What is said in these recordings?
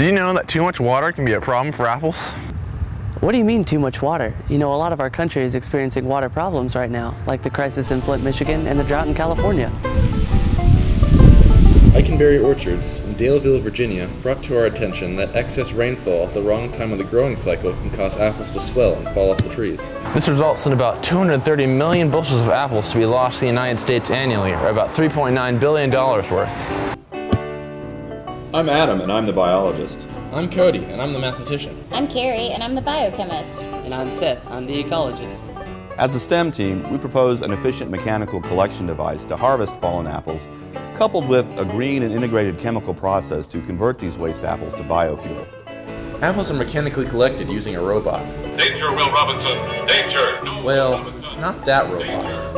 Did you know that too much water can be a problem for apples? What do you mean, too much water? You know, a lot of our country is experiencing water problems right now, like the crisis in Flint, Michigan, and the drought in California. Eikenberry Orchards in Daleville, Virginia, brought to our attention that excess rainfall at the wrong time of the growing cycle can cause apples to swell and fall off the trees. This results in about 230 million bushels of apples to be lost in the United States annually, or about $3.9 billion worth. I'm Adam, and I'm the biologist. I'm Cody, and I'm the mathematician. I'm Carrie, and I'm the biochemist. And I'm Seth, I'm the ecologist. As a STEM team, we propose an efficient mechanical collection device to harvest fallen apples, coupled with a green and integrated chemical process to convert these waste apples to biofuel. Apples are mechanically collected using a robot. Danger, Will Robinson! Danger! Well, not that robot.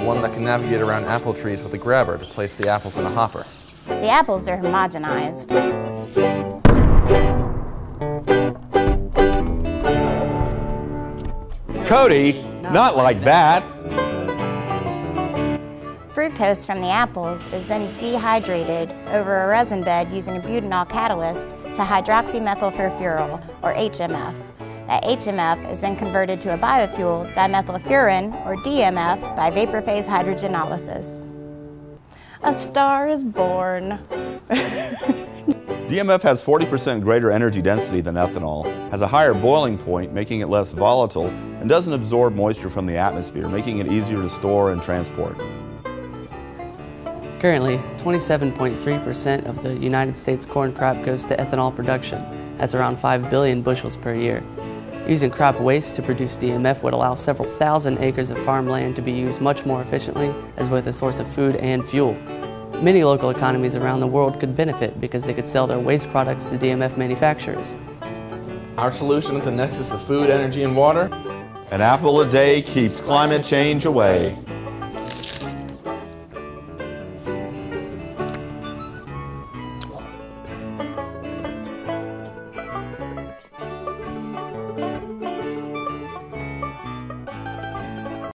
The one that can navigate around apple trees with a grabber to place the apples in a hopper. The apples are homogenized. Cody, not like that! Fructose from the apples is then dehydrated over a resin bed using a butanol catalyst to hydroxymethyl furfural, or HMF. That HMF is then converted to a biofuel, dimethylfuran, or DMF, by vapor phase hydrogenolysis. A star is born. DMF has 40% greater energy density than ethanol, has a higher boiling point, making it less volatile, and doesn't absorb moisture from the atmosphere, making it easier to store and transport. Currently, 27.3% of the United States corn crop goes to ethanol production. That's around 5 billion bushels per year. Using crop waste to produce DMF would allow several thousand acres of farmland to be used much more efficiently as both a source of food and fuel. Many local economies around the world could benefit because they could sell their waste products to DMF manufacturers. Our solution at the nexus of food, energy, and water? An apple a day keeps climate change away.